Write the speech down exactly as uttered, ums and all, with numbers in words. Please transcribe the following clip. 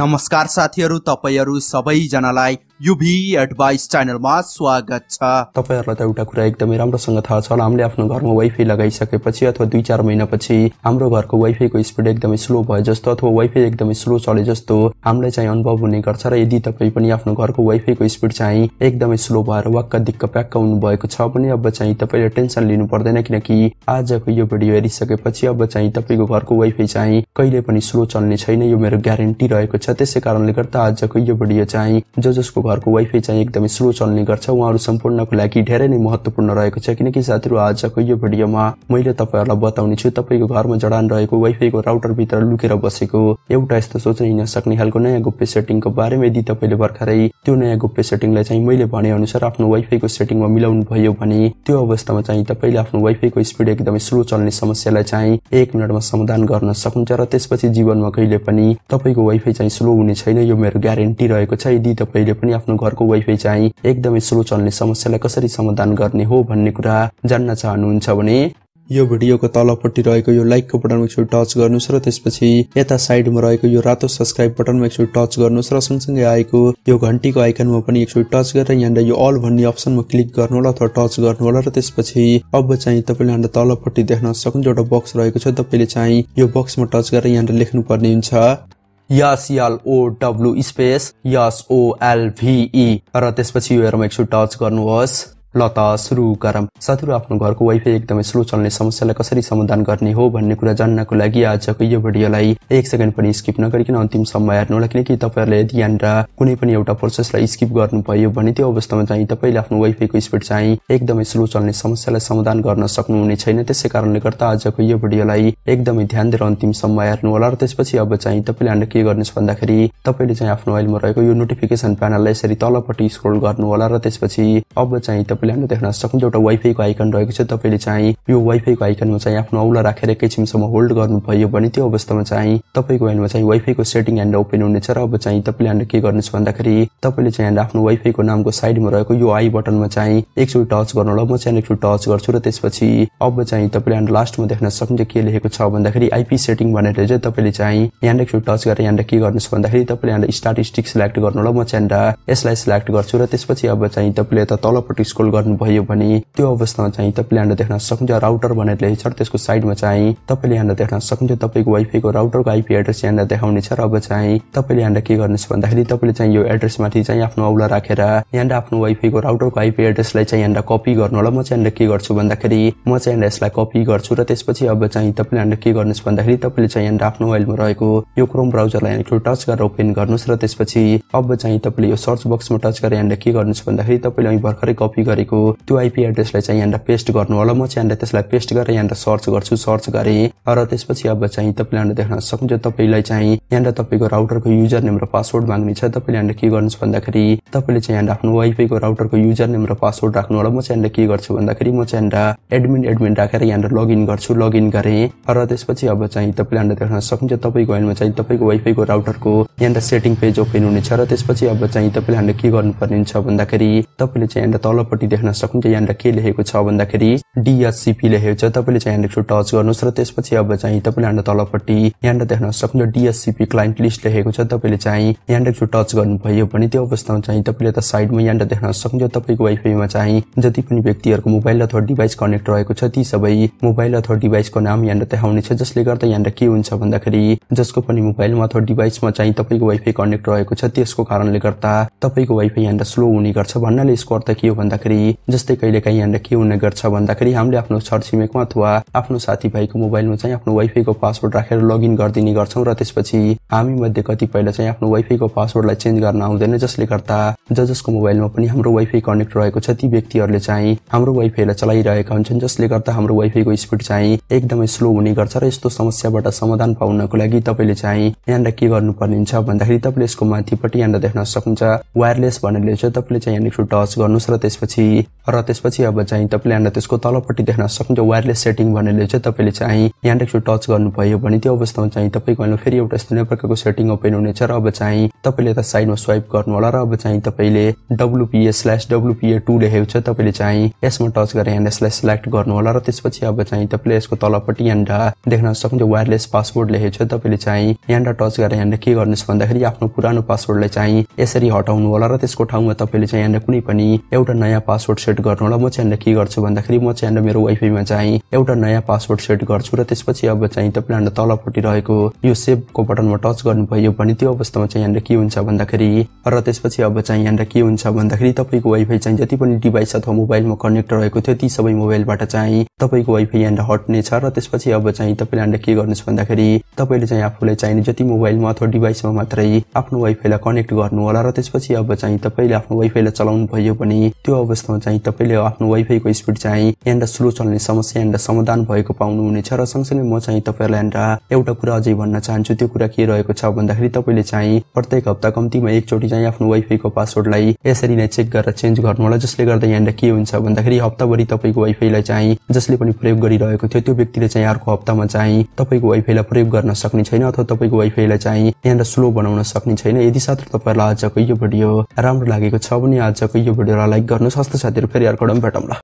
नमस्कार साथीहरु, तपाईहरु सबैजनालाई यूभी एडभाइस च्यानलमा स्वागत छ। तपाईहरुलाई त एउटा कुरा एकदमै राम्रोसँग थाहा छ, हामीले आफ्नो घरमा वाइफाई लगाइसकेपछि अथवा दुई चार महिनापछि हाम्रो घरको वाइफाईको स्पिड एकदमै स्लो भए जस्तो अथवा वाइफाई एकदमै स्लो चले जस्तो हामीलाई चाहिँ अनुभव हुने गर्छ। र यदि तपाई पनि आफ्नो घरको वाइफाईको स्पिड चाहिँ एकदमै स्लो भएर वाक्क दिक्क प्याक्क हुनु भएको छ भने अब चाहिँ तपाईले टेन्सन लिनु पर्दैन, किनकि आजको यो भिडियो हेरिसकेपछि अब चाहिँ तपाईको घरको वाइफाई चाहिँ कहिले पनि स्लो चल्ने छैन, यो मेरो ग्यारेन्टी रहेको छ। त्यसै कारणले गर्दा आजको यो भिडियो चाहिँ जो जसको घरको वाइफाई चाहिँ एकदमै स्लो चल्ने गर्छ उहाँहरु सम्पूर्णको लागि धेरै नै महत्त्वपूर्ण रहेको छ, किनकि साथीहरु आजको यो भिडियोमा मैले तपाईहरुलाई बताउने छु तपाईको घरमा जडान रहेको वाइफाईको राउटर भित्र लुकेर बसेको एउटा यस्तो सोच्न नसक्ने खालको नयाँ गोप्य सेटिङको बारेमा। यदि तपाईले भर्खरै त्यो नयाँ गोप्य सेटिङलाई चाहिँ मैले भने अनुसार आफ्नो वाइफाईको सेटिङमा मिलाउनु भयो भने त्यो अवस्थामा चाहिँ तपाईले आफ्नो वाइफाईको स्पिड एकदमै स्लो चल्ने समस्यालाई चाहिँ एक मिनेटमा समाधान गर्न सक्नुहुन्छ र त्यसपछि जीवनमा कहिले पनि तपाईको वाइफाई चाहिँ स्लो हुने छैन, यो मेरो ग्यारेन्टी रहेको छ। यदि तपाईले पनि आफ्नो घरको वाइफाई चाहिँ एकदमै स्लो चल्ने समस्यालाई कसरी समाधान गर्ने हो भन्ने कुरा जान्न चाहनुहुन्छ भने यो भिडियोको तलपट्टि रहेको यो लाइकको बटनमा एकचोटि टच गर्नुस् र त्यसपछि यता साइडमा रहेको यो रातो सब्स्क्राइब बटनमा एकचोटि टच गर्नुस् र सँगसँगै आएको यो घण्टीको आइकनमा पनि एकचोटि टच गरेर यहाँनिर यो अल भन्ने अप्सनमा क्लिक गर्नु होला अथवा टच गर्नु होला। र त्यसपछि अब चाहिँ तपाईले यहाँनिर तलपट्टि देख्न सक्नुहुन्छ एउटा बक्स रहेको छ, तपाईले चाहिँ यो बक्समा टच गरेर यहाँनिर लेख्नु पर्ने हुन्छ S L O W space S O L V E र त्यसपछि यो हेरमा एकचोटि टच गर्नुहोस्। ल त सुरु गरौँ। साथीहरु, आफ्नो घरको वाइफाई एकदमै स्लो चल्ने समस्यालाई कसरी समाधान गर्ने हो भन्ने कुरा जान्नको लागि आजको यो भिडियोलाई एक सेकेन्ड पनि स्किप नगरिकन अन्तिमसम्म हेर्नु होला, किनकि तपाईहरुले यदि यहाँनिर कुनै पनि एउटा प्रोसेसलाई स्किप गर्नुभयो भने त्यो अवस्थामा चाहिँ तपाईले आफ्नो वाइफाईको स्पिड चाहिँ एकदमै स्लो चल्ने समस्यालाई समाधान गर्न सक्नुहुने छैन। त्यसै कारणले गर्दा आजको यो भिडियोलाई एकदमै ध्यान दिएर अन्तिमसम्म हेर्नु होला। र त्यसपछि अब चाहिँ तपाईले यहाँनिर के गर्नुस् भन्दाखेरि तपाईले चाहिँ आफ्नो मोबाइलमा रहेको यो नोटिफिकेसन प्यानललाई यसरी तलपट्टि स्क्रोल गर्नु होला र त्यसपछि अब चाहिँ तपाईले देख्न सक्नुहुन्छ एउटा वाइफाई को आइकन रहेको छ, तपाईले चाहिँ यो वाइफाई को आइकनमा चाहिँ आफ्नो औला राखेर एकैछिनसम्म होल्ड गर्नुभयो भने त्यो अवस्थामा चाहिँ तपाईको मोबाइलमा चाहिँ वाइफाई को सेटिङ एन्ड ओपन हुनेछ। र अब चाहिँ तपाईले यहाँ के गर्नुस् भन्दाखेरि तपाईले चाहिँ आफ्नो वाइफाई को नामको साइडमा रहेको यो आई बटनमा चाहिँ एकचोटि टच गर्नु होला। म चाहिँ एकचोटि टच गर्छु र त्यसपछि अब चाहिँ तपाईले यहाँ लास्टमा देख्न सक्नुहुन्छ के लेखेको छ भन्दाखेरि आईपी सेटिङ भनेर चाहिँ तपाईले चाहिँ यहाँ एकचोटि टच गरेर यहाँ के गर्नुस् भन्दाखेरि तपाईले यहाँ स्ट्याटिस्टिक सिलेक्ट गर्नु होला। म चाहिँ यसलाई सिलेक्ट गर्छु र त्यसपछि अब चाहिँ तपाईले त तलपट्टि स्क्रोल गर्नुभयो भने त्यो अवस्थामा चाहिँ तपाईले यहाँ देख्न सक्नुहुन्छ राउटर भनेर लेखेको छ, त्यसको साइडमा चाहिँ तपाईले यहाँ देख्न सक्नुहुन्छ तपाईको वाइफाईको राउटरको आइपी एड्रेस यहाँ देखाउने छ। र अब चाहिँ तपाईले यहाँ के गर्नुस् भन्दाखेरि तपाईले चाहिँ यो एड्रेसमाथि चाहिँ आफ्नो औला राखेर यहाँ आफ्नो वाइफाईको राउटरको आइपी एड्रेसलाई चाहिँ यहाँ कपी गर्नु होला। म चाहिँ यहाँ के गर्छु भन्दाखेरि म चाहिँ यहाँ यसलाई कपी गर्छु र त्यसपछि अब चाहिँ तपाईले यहाँ के गर्नुस् भन्दाखेरि तपाईले चाहिँ यहाँ आफ्नो मोबाइलमा रहेको यो क्रोम ब्राउजरलाई यहाँ टच गरेर ओपन गर्नुस् र त्यसपछि अब चाहिँ तपाईले यो सर्च बक्समा टच गरेर यहाँ के गर्नुस् भन्दाखेरि तपाईले अनि भर्खरै कपी गरेर त्यो आइपी एड्रेसलाई चाहिँ यहाँ पेस्ट गर्नु होला। म चाहिँ त्यसलाई पेस्ट गरेर यहाँ सर्च गर्छु, सर्च गरेँ र त्यसपछि अब चाहिँ तपाईँले देख्न सक्नुहुन्छ तपाईँलाई चाहिँ यहाँ तपाईँको राउटरको युजर नेम र पासवर्ड माग्ने छ। तपाईँले यहाँ के गर्नुस् भन्दाखेरि तपाईँले चाहिँ यहाँ आफ्नो वाइफाईको राउटरको युजर नेम र पासवर्ड राख्नु होला। म चाहिँ यहाँ के गर्छु भन्दाखेरि म चाहिँ यहाँ एडमिन एडमिन राखेर यहाँ लगइन गर्छु, लगइन गरेँ र त्यसपछि अब चाहिँ तपाईँले यहाँ देख्न सक्नुहुन्छ तपाईँको मोबाइलमा चाहिँ तपाईँको वाइफाईको राउटरको यहाँ सेटिङ पेज ओपन हुनेछ। र त्यसपछि अब चाहिँ तपाईँले यहाँ के गर्नुपर्ने हुन्छ भन्दाखेरि तपाईँले चाहिँ यहाँ तलपट्टि देख्न सक्नुहुन्छ यहाँ के लेखेको छ भन्दाखेरि डीएचसीपी लेखेको छ, तपाईले चाहिँ यहाँ एकचोटि टच गर्नुस् र त्यसपछि अब चाहिँ तपाईले यहाँ तलपट्टि यहाँ देख्न सक्नुहुन्छ डीएचसीपी क्लाइन्ट लिस्ट लेखेको छ, तपाईले चाहिँ यहाँ एकचोटि टच गर्नुभयो भने त्यो अवस्थामा चाहिँ तपाईले त साइडमा यहाँ देख्न सक्नुहुन्छ तपाईको वाइफाईमा चाहिँ जति पनि व्यक्तिहरुको मोबाइल अथवा डिभाइस कनेक्ट रहेको छ ती सबै मोबाइल अथवा डिभाइसको नाम यहाँ देखाउने छ, जसले गर्दा यहाँ के हुन्छ भन्दाखेरि जसको पनि मोबाइलमा अथवा डिभाइसमा चाहिँ तपाईको वाइफाई कनेक्ट रहेको छ त्यसको कारणले गर्दा तपाईको वाइफाई यहाँ स्लो हुने गर्छ। भन्नाले यसको अर्थ के हो भन्दाखेरि जस्तै कहिलेकाहीँ यहाँ के हुने गर्छ भन्दाखेरि हामीले आफ्नो छरछिमेकमा अथवा आफ्नो साथीभाइको मोबाइलमा चाहिँ आफ्नो वाइफाईको पासवर्ड राखेर लगइन गरिदिने गर्छौँ र त्यसपछि हामी मध्ये कतिपयले चाहिँ आफ्नो वाइफाईको पासवर्डलाई चेन्ज गर्न आउँदैन, जसले गर्दा ज जसको मोबाइलमा पनि हाम्रो वाइफाई कनेक्ट रहेको छ ती व्यक्तिहरूले चाहिँ हाम्रो वाइफाईलाई चलाइरहेका हुन्छन्, जसले गर्दा हाम्रो वाइफाईको स्पिड चाहिँ एकदमै स्लो हुने गर्छ। र यस्तो समस्याबाट समाधान पाउनको लागि तपाईँले चाहिँ यहाँ के गर्नुपर्ने हुन्छ भन्दाखेरि तपाईँले यसको माथिपट्टि यहाँ देख्न सक्नुहुन्छ वायरलेस भनेर लेख्छ, तपाईँले चाहिँ यहाँ टच गर्नुहोस् र त्यसपछि चाहिए र त्यसपछि अब चाहिँ तपाईले हैन त्यसको तलपट्टि देख्न सक्नुहुन्छ वायरलेस सेटिङ भन्नेले चाहिँ तपाईले चाहिँ यहाँ टेक्स्ट टच गर्नुभयो भने त्यो अवस्थामा चाहिँ तपाईको हैन फेरि एउटा यस्तै प्रकारको सेटिङ ओपन हुनेछ र अब चाहिँ तपाईले यता साइडमा स्वाइप गर्नु होला र अब चाहिँ तपाईले W P A slash W P A two लेखेको छ तपाईले चाहिँ यसमा टच गरे हैन स्ल्याश सिलेक्ट गर्नु होला र त्यसपछि अब चाहिँ तपाईले यसको तलपट्टि यहाँ देख्न सक्नुहुन्छ वायरलेस पासवर्ड लेखेको छ तपाईले चाहिँ यहाँ टच गरे हैन के गर्नुस् भन्दाखेरि आफ्नो पुरानो पासवर्डलाई चाहिँ यसरी हटाउनु होला र त्यसको ठाउँमा तपाईले चाहिँ यहाँ कुनै पनि एउटा नयाँ पासवर्ड सेट गर्नु होला। म चाहिँ हैन के गर्छु भन्दाखेरि म चाहिँ हैन मेरो वाइफाई मा चाहिँ एउटा नयाँ पासवर्ड सेट गर्छु र त्यसपछि अब चाहिँ तपाईले तलपट्टि रहेको यो सेभ को बटनमा टच गर्नुभयो भने त्यो अवस्थामा चाहिँ हैन के हुन्छ भन्दाखेरि र त्यसपछि अब चाहिँ हैन के हुन्छ भन्दाखेरि तपाईको वाइफाई चाहिँ जति पनि डिभाइस अथवा मोबाइलमा कनेक्ट रहेको थियो ती सबै मोबाइलबाट चाहिँ तपाईको वाइफाई हैन हट्ने छ र त्यसपछि अब चाहिँ तपाईले हैन के गर्नुस् भन्दाखेरि तपाईले चाहिँ आफुले चाहिने जति मोबाइलमा अथवा डिभाइसमा मात्रै आफ्नो वाइफाईलाई कनेक्ट गर्नु होला र त्यसपछि अब चाहिँ तपाईले आफ्नो वाइफाईलाई चलाउनु भयो भने त्यो अवस्थामा चाहिँ तपाईले आफ्नो वाइफाई को स्पीड चाहिँ यहाँ स्लो चल्ने समस्या यहाँ समाधान भएको पाउनु हुनेछ र सँगसँगै म चाहिँ तपाईहरुलाई यहाँ एउटा कुरा अझै भन्न चाहन्छु। त्यो कुरा के रहेको छ भन्दाखेरि तपाईले चाहिँ प्रत्येक हप्ता कम्तिमा एकचोटी चाहिँ आफ्नो वाइफाई को पासवर्डलाई यसरी नै चेक गरेर चेन्ज गर्नु होला जसले गर्दा यहाँ के हुन्छ भन्दाखेरि हप्ताभरि तपाईको वाइफाईलाई चाहिँ जसले पनि प्रयोग गरिरहेको थियो त्यो व्यक्तिले चाहिँ अर्को हप्तामा चाहिँ तपाईको वाइफाईलाई प्रयोग गर्न सक्ने छैन अथवा तपाईको वाइफाईलाई चाहिँ यहाँ स्लो बनाउन सक्ने छैन। यदि साथै तपाईहरुलाई आजको यो भिडियो राम्रो लागेको छ भने आजको यो भिडियोलाई लाइक गर्नुस्। हस्त साथीहरु फेरि अर्को भिडियोमा भेटौँला।